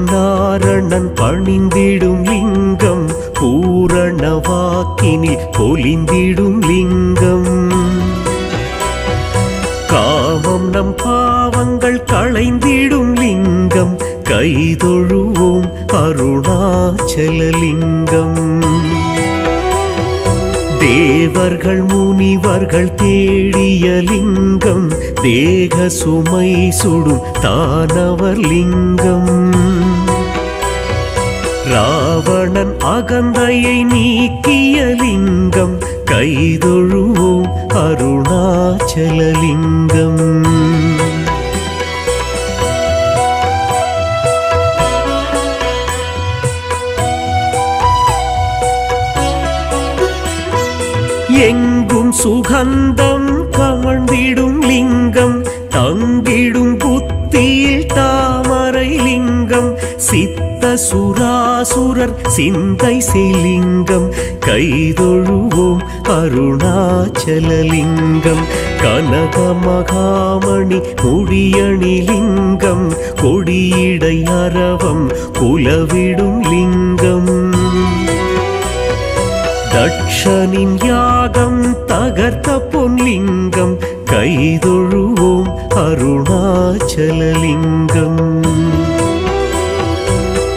नारणन पणिंदिडुम लिंगम पूर्ण वाक्किनिल पोलिंदिडुम लिंगम कामम नम पावंगल कलैंदिडुम लिंगम कैतोळुवोम अरुणाचल लिंगम देवर्गल मुनिवर्गल तेडिय लिंगम देह सुमै सुडुम तानवर लिंगम रावणन अगंधयै नीक्किय लिंगम कैतोळुवोम अरुणाचल लिंगम एंगुम सुगंधम कमंदिडुम लिंगम तंगिडुम पुत्तील तामरै लिंगम सित्त सुरासुरर सिंदै सेलिंगम कैतोळुवोम अरुणाचल लिंगम कनक महामणि मुडियणि लिंगम कोडियडै अरवम कुलविडुम लिंगम दक्षनिन यागम तगर्त पोन लिंगम कैतोळुवोम अरुणाचल लिंगम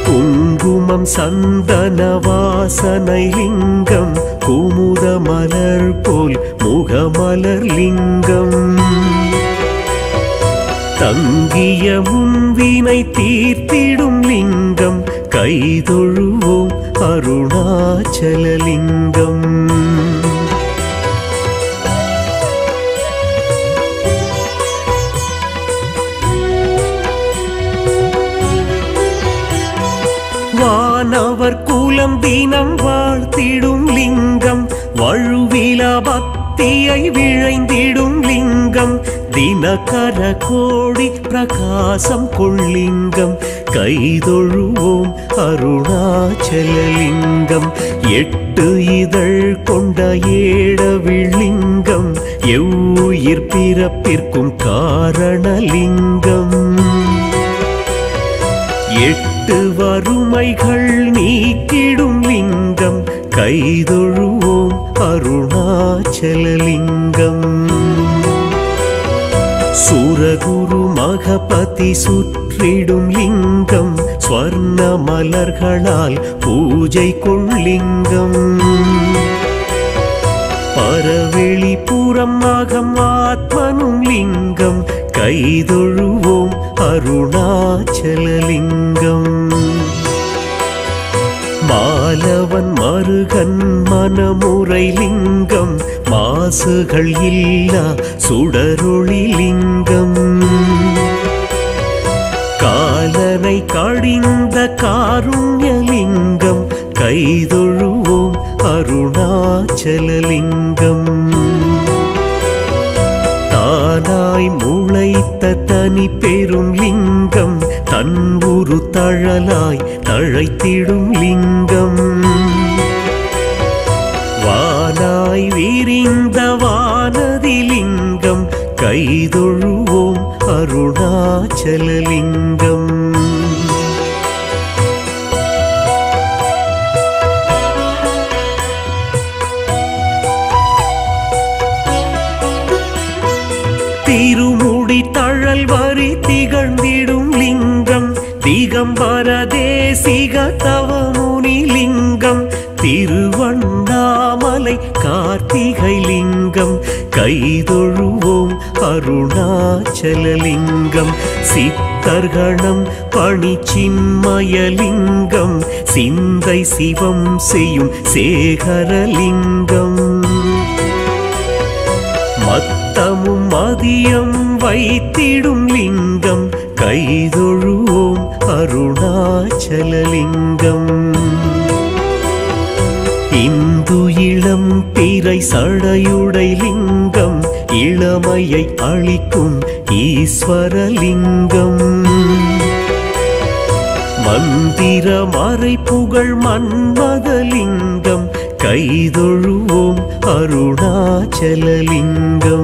कुंकुमम संदन वासनै लिंगम कुमुद मलर पोल मुगमलर लिंगम तंगिय मुन्विनै तीर्तिडुम लिंगम कैतोळुवोम अरुणाचल लिंगम वानवर कुलम दिनम वाळ्तिडुम लिंगम वळुविला भक्तियै विळैंदिडुम लिंगम दिनकर कोडि प्रकाशम कोल्लिंगम कैतोळुवोम अरुणाचल लिंगम एट्टु इदळ் कोंड एडविळ் लिंगम एव्वुयिर् पिरप्पिற்கும் कारण लिंगम एट्टु वरुमैगळ் नीक्किडुम लिंगम कैतोळुवोम अरुणाचल लिंगम सूरगुरु महपति सुत्रिडुम लिंगम स्वर्ण मलर्गणाल पूजै कोल्लिंगम परवेलिपुरम अगम आत्मनुम लिंगम कैतोळुवोम अरुणाचल लिंगम मालवन मरुगन मनमुरै लिंगम मासुगल इल्ला सुडरोळि लिंगम कालनै काडिंद कारुण्य लिंगम कैतोळुवोम अरुणाचल लिंगम तानाय मुळैत्त तनि पेरुम लिंगम तन्मुरु तळलाय तळैतिडुम लिंगम वानाय विरिंद वानदि लिंगम कैतोळुवोम अरुणाचल लिंगम तिरुमुडि तळल वरि तिगळ्ंदिडुम लिंगम दिगंबर देसिग तवमुनि लिंगम तिरुवण्णामलै कार्तिगै लिंगम कैतोळुवोम अरुणाचल लिंगम सित्तर्गणं पणिचिन्मय लिंगम सिंदै सिवम् सेयुम् सेकर लिंगम मत्तमुम मदियम वैत्तिडुम लिंगम कैतोळुवोम अरुणाचल लिंगम इंदु इलम पिरै सडयुडै लिंगम इळमैयै अळिक्कुम ईश्वर लिंगम मंदिर मरै पुगळ मन्मद लिंगम कैतोळुवोम अरुणाचल लिंगम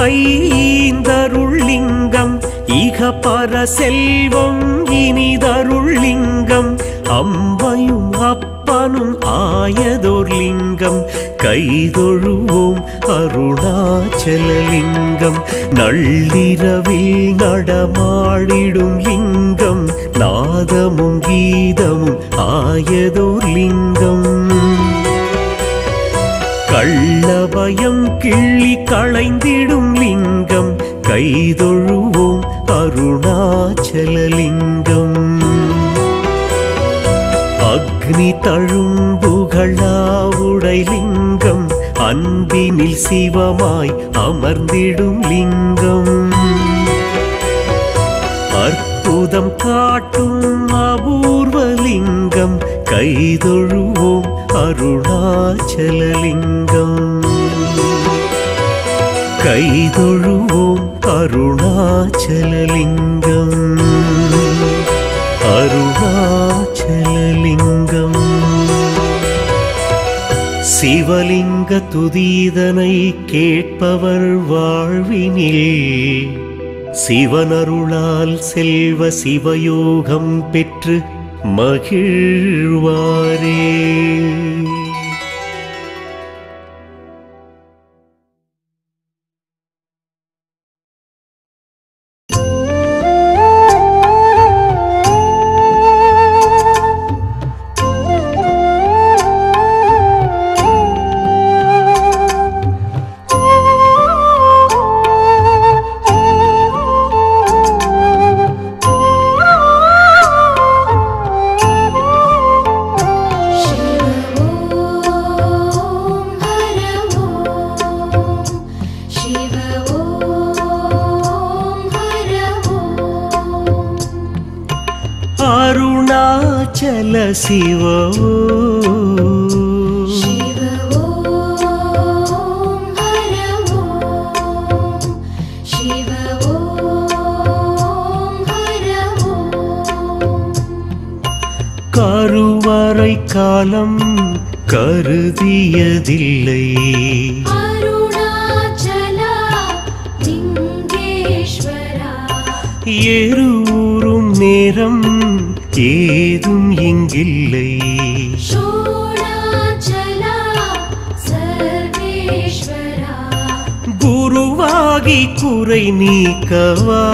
மைந்தருள்லிங்கம் இகபர செல்வம் இனிதருள்லிங்கம் அம்மையும் அப்பனும் ஆயதோர்லிங்கம் கைதொழுவோம் அருணாச்சலலிங்கம் நள்ளிரவில் நடமாடிடும் லிங்கம் நாதமும் கீதமும் ஆயதோர்லிங்கம் கள்ளபயம் கிள்ளி களைந்திடும் லிங்கம் கைதொழுவோம் அருணாச்சலலிங்கம் அக்னி தழும்புகளாவுடைலிங்கம் அன்பினில் சிவமாய் அமர்ந்திடும் லிங்கம் அற்புதம் காட்டும் அபூர்வலிங்கம் கைதொழுவோம் அருணாச்சலலிங்கம் கைதொழுவோம் அருணாச்சலலிங்கம் அருணாச்சலலிங்கம் சிவலிங்க துதிதனை கேட்பவர் வாழ்வினில் சிவனருளால் செல்வ சிவயோகம் பெற்று மகிழ்வாரே. शिव ओम हर ओम शिव ओम हर ओम करुवरै कालम करुदियदिल्लै अरुणाचला लिंगेश्वरा एरूरुम नेरम ஏதும் இங்கில்லை சோணாச்சலா சர்வேஸ்வரா குருவாகி குறை நீக்கவா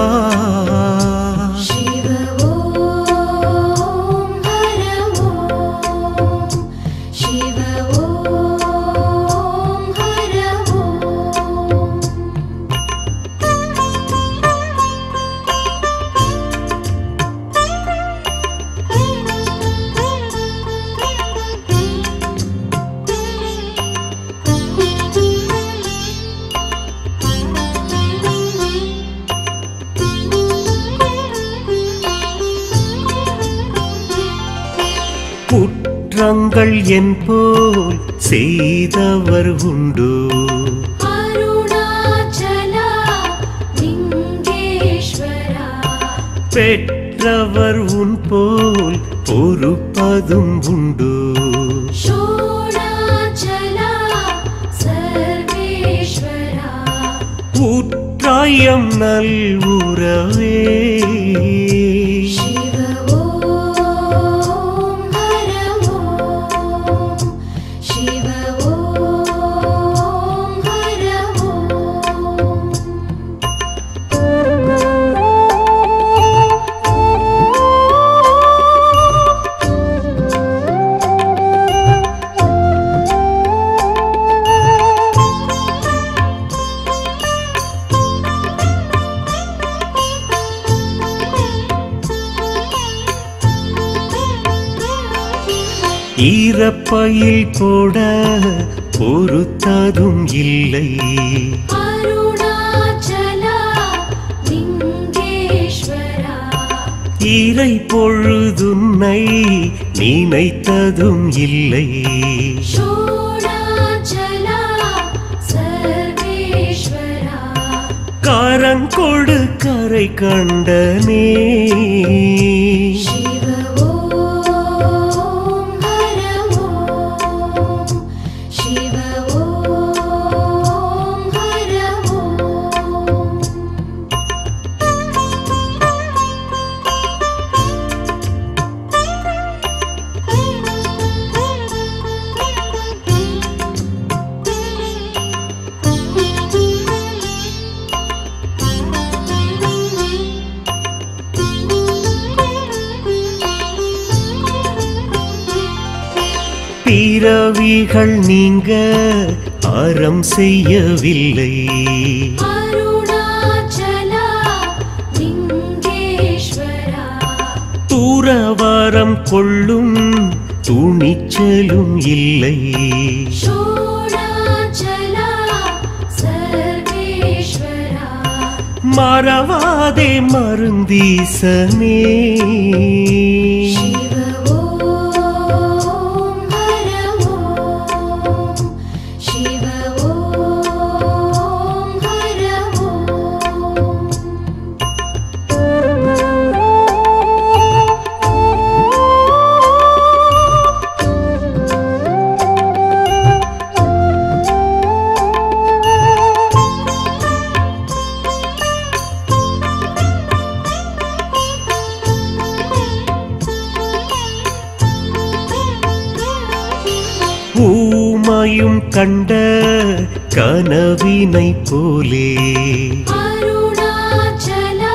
சிவ ஓம் ஹர ஓம் சிவ ஓம் ஹர ஓம் குற்றங்கள் என் போல் செய்தவர் உண்டு அருணாச்சலா லிங்கேஸ்வரா பெற்றவர் உன் போல் பொறுப்பதும் உண்டு சோணாச்சலா சர்வேஸ்வரா புற்றாயம் நல்வுறவே ஈரப்பையில் போட பொறுத்ததும் இல்லை அருணாச்சலா லிங்கேஸ்வரா இறை பொழுதுன்னை நினைத்ததும் இல்லை சோணாச்சலா சர்வேஸ்வரா கரங்கொடு கரை கண்டனே பீரவிகள் நீங்க ஆரம் செய்யவில்லை அருணாச்சலா லிங்கேஸ்வரா தூரவாரம் கொள்ளும் துணிச்சலும் இல்லை சோணாச்சலா சர்வேஸ்வரா மறவாதே மருந்தீசனே கண்ட கனவினை போலே அருணாச்சலா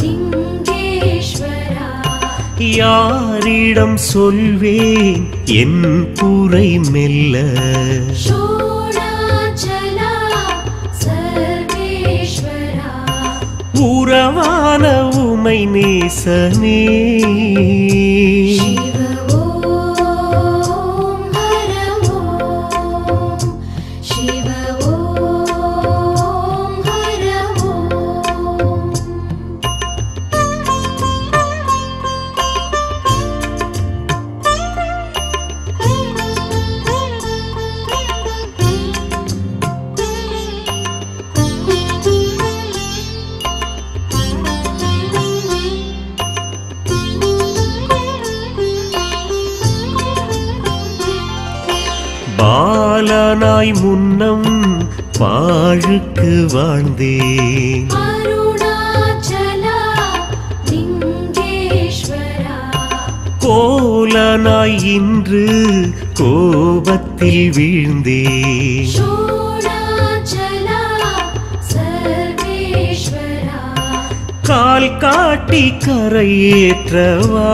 லிங்கேஸ்வரா யாரிடம் சொல்வேன் என் குறை மெல்ல சோணாச்சலா சர்வேஸ்வரா உறவான உமை நேசனே பாலனாய் முன்னம் பாழுக்கு வாழ்ந்தேன் அருணாச்சலா லிங்கேஸ்வரா கோலனாய் இன்று கோபத்தில் வீழ்ந்தேன் சோணாச்சலா சர்வேஸ்வரா கால் காட்டி கரையேற்றவா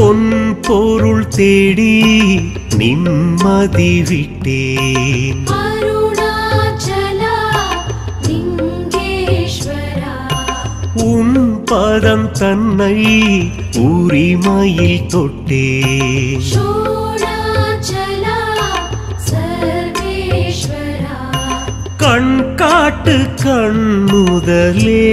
பொன் பொருள் தேடி நிம்மதி விட்டேன் அருணாச்சலா லிங்கேஸ்வரா உன் பதம் தன்னை உரிமையில் தொட்டேன் சோணாச்சலா சர்வேஸ்வரா கண் காட்டு கண்ணுதலே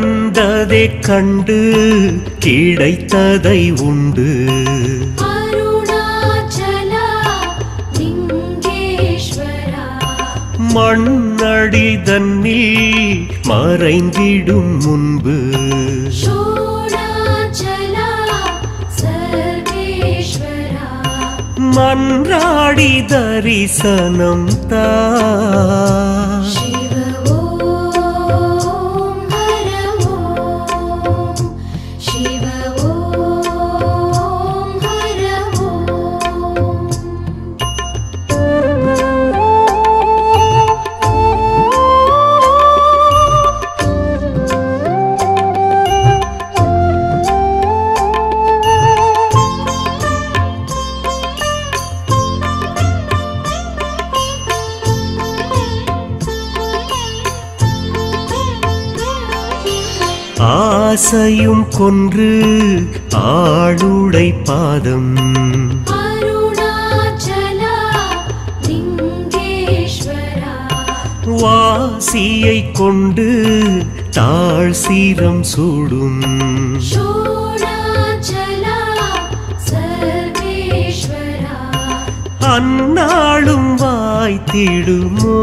கண்டதை கண்டு கிடைத்ததை உண்டு அருணாச்சலா லிங்கேஸ்வரா மண்ணடி தன்னில் மறைந்திடும் முன்பு சோணாச்சலா சர்வேஸ்வரா மன்றாடி தரிசனம் தா ஆசையும் கொன்று ஆளுடை பாதம் அருணாச்சலா திங்கேஸ்வரா வாசியை கொண்டு தாழ் சீரம் சூடும் சோணாச்சலா சர்வேஸ்வரா அன்னாளும் வாய்த்திடுமோ